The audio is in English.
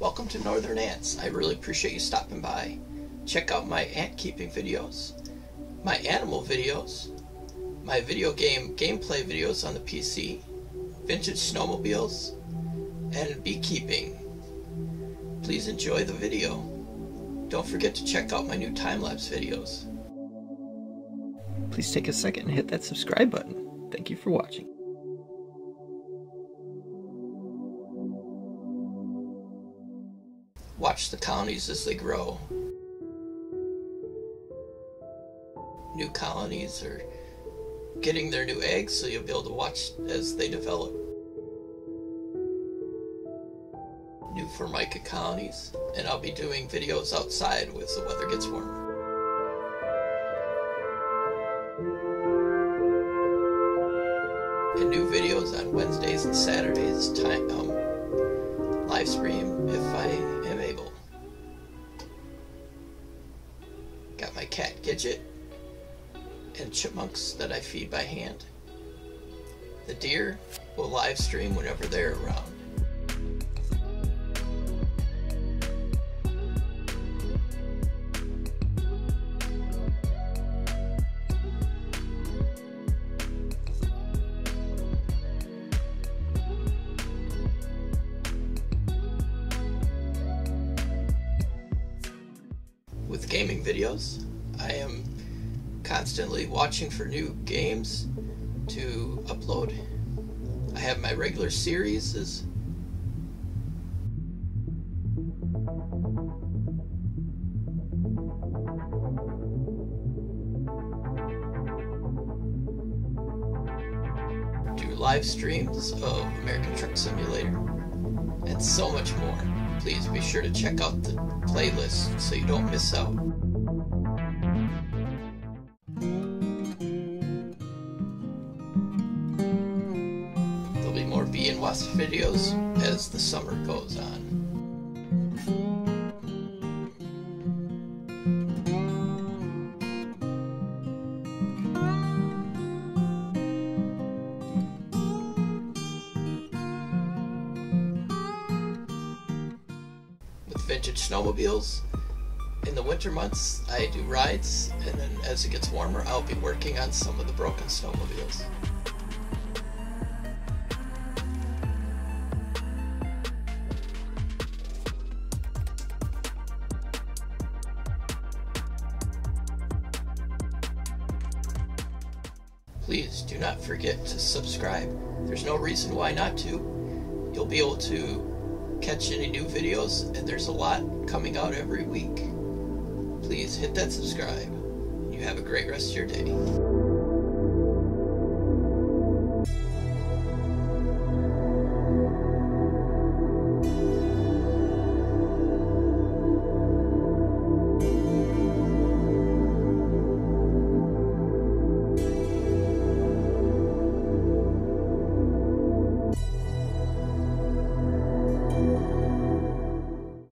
Welcome to Northern Ants. I really appreciate you stopping by. Check out my ant keeping videos, my animal videos, my video game gameplay videos on the PC, vintage snowmobiles, and beekeeping. Please enjoy the video. Don't forget to check out my new time-lapse videos. Please take a second and hit that subscribe button. Thank you for watching. Watch the colonies as they grow. New colonies are getting their new eggs, so you'll be able to watch as they develop. New Formica colonies, and I'll be doing videos outside as the weather gets warmer. And new videos on Wednesdays and Saturdays, time live stream if I am able. Got my cat Gidget and chipmunks that I feed by hand. The deer will live stream whenever they're around. With gaming videos, I am constantly watching for new games to upload. I have my regular series, do live streams of American Truck Simulator, and so much more. Please be sure to check out the playlist so you don't miss out. There'll be more bee and wasp videos as the summer goes on. Vintage snowmobiles. In the winter months I do rides, and then as it gets warmer I'll be working on some of the broken snowmobiles. Please do not forget to subscribe. There's no reason why not to. You'll be able to catch any new videos, and there's a lot coming out every week. Please hit that subscribe. You have a great rest of your day.